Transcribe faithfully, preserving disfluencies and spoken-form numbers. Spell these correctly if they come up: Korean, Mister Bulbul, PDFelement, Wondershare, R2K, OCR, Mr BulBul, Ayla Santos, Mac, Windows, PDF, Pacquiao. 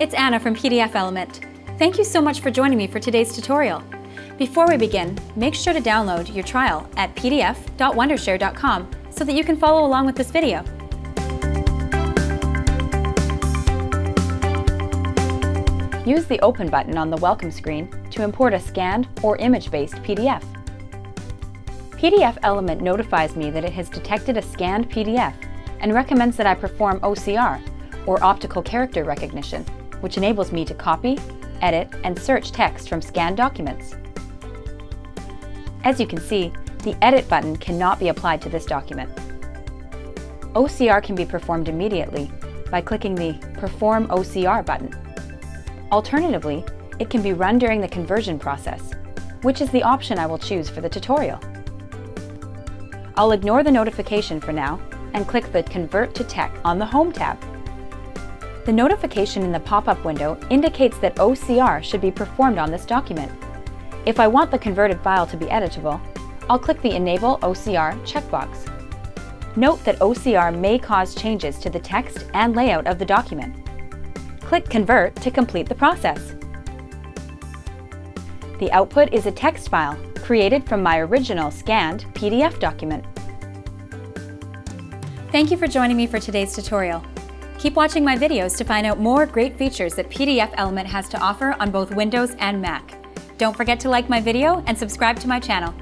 It's Anna from PDFelement. Thank you so much for joining me for today's tutorial. Before we begin, make sure to download your trial at p d f dot wondershare dot com so that you can follow along with this video. Use the Open button on the Welcome screen to import a scanned or image-based P D F. PDFelement notifies me that it has detected a scanned P D F and recommends that I perform O C R, or optical character recognition, which enables me to copy, edit, and search text from scanned documents. As you can see, the Edit button cannot be applied to this document. O C R can be performed immediately by clicking the Perform O C R button. Alternatively, it can be run during the conversion process, which is the option I will choose for the tutorial. I'll ignore the notification for now and click the Convert to Tech on the Home tab. The notification in the pop-up window indicates that O C R should be performed on this document. If I want the converted file to be editable, I'll click the Enable O C R checkbox. Note that O C R may cause changes to the text and layout of the document. Click Convert to complete the process. The output is a text file created from my original scanned P D F document. Thank you for joining me for today's tutorial. Keep watching my videos to find out more great features that PDFelement has to offer on both Windows and Mac. Don't forget to like my video and subscribe to my channel.